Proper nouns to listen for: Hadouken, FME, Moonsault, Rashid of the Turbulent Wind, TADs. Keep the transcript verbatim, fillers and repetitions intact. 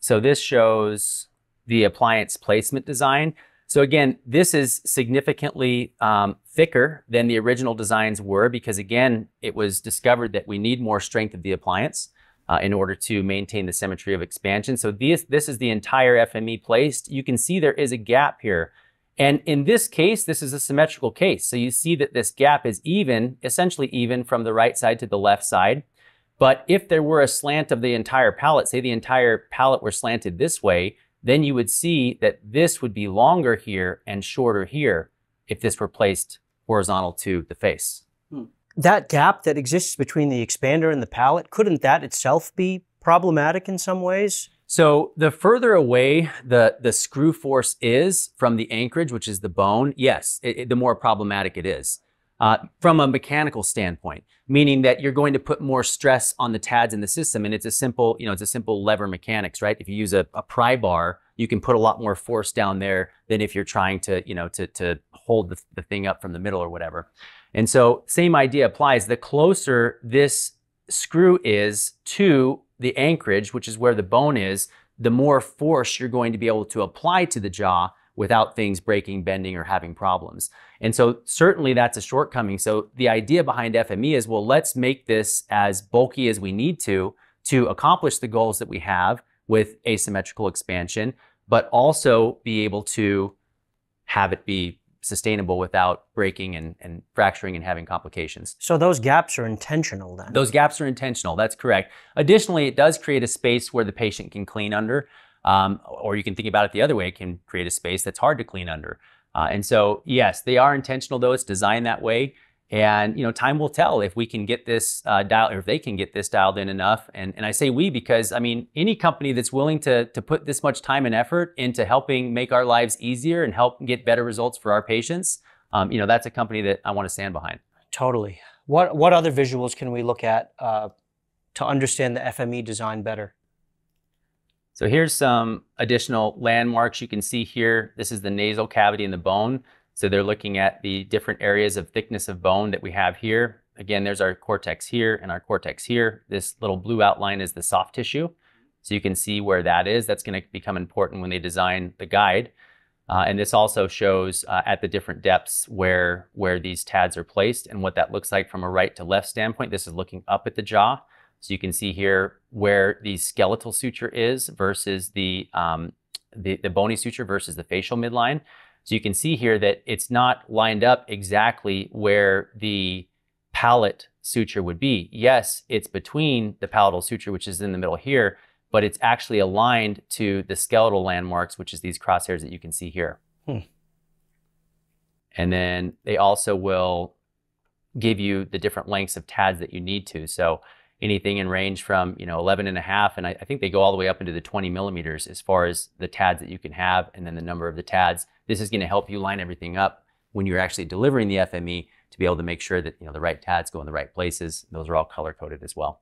So this shows the appliance placement design. So again, this is significantly um, thicker than the original designs were, because again, it was discovered that we need more strength of the appliance uh, in order to maintain the symmetry of expansion. So this, this is the entire F M E placed. You can see there is a gap here. And in this case, this is a symmetrical case. So you see that this gap is even, essentially even from the right side to the left side. But if there were a slant of the entire pallet, say the entire pallet were slanted this way, then you would see that this would be longer here and shorter here if this were placed horizontal to the face. That gap that exists between the expander and the pallet, couldn't that itself be problematic in some ways? So the further away the, the screw force is from the anchorage, which is the bone, yes, it, it, the more problematic it is. Uh, from a mechanical standpoint, meaning that you're going to put more stress on the T A Ds in the system. And it's a simple, you know, it's a simple lever mechanics, right? If you use a, a pry bar, you can put a lot more force down there than if you're trying to, you know, to, to hold the, the thing up from the middle or whatever. And so same idea applies. The closer this screw is to the anchorage, which is where the bone is, the more force you're going to be able to apply to the jaw without things breaking, bending, or having problems. And so certainly that's a shortcoming. So the idea behind F M E is, well, let's make this as bulky as we need to, to accomplish the goals that we have with asymmetrical expansion, but also be able to have it be sustainable without breaking and, and fracturing and having complications. So those gaps are intentional then? Those gaps are intentional, that's correct. Additionally, it does create a space where the patient can clean under. Um, or you can think about it the other way, it can create a space that's hard to clean under. Uh, and so, yes, they are intentional though, it's designed that way. And, you know, time will tell if we can get this uh, dialed, or if they can get this dialed in enough. And, and I say we because, I mean, any company that's willing to, to put this much time and effort into helping make our lives easier and help get better results for our patients, um, you know, that's a company that I want to stand behind. Totally. What, what other visuals can we look at uh, to understand the F M E design better? So here's some additional landmarks you can see here. This is the nasal cavity in the bone. So they're looking at the different areas of thickness of bone that we have here. Again, there's our cortex here and our cortex here. This little blue outline is the soft tissue. So you can see where that is. That's going to become important when they design the guide. Uh, and this also shows uh, at the different depths where, where these T A Ds are placed and what that looks like from a right to left standpoint. This is looking up at the jaw. So you can see here where the skeletal suture is versus the, um, the, the bony suture versus the facial midline. So you can see here that it's not lined up exactly where the palate suture would be. Yes, it's between the palatal suture, which is in the middle here, but it's actually aligned to the skeletal landmarks, which is these crosshairs that you can see here. Hmm. And then they also will give you the different lengths of T A Ds that you need to. So anything in range from, you know, eleven and a half, and I, I think they go all the way up into the twenty millimeters as far as the T A Ds that you can have, and then the number of the T A Ds. This is going to help you line everything up when you're actually delivering the F M E to be able to make sure that, you know, the right T A Ds go in the right places. Those are all color coded as well.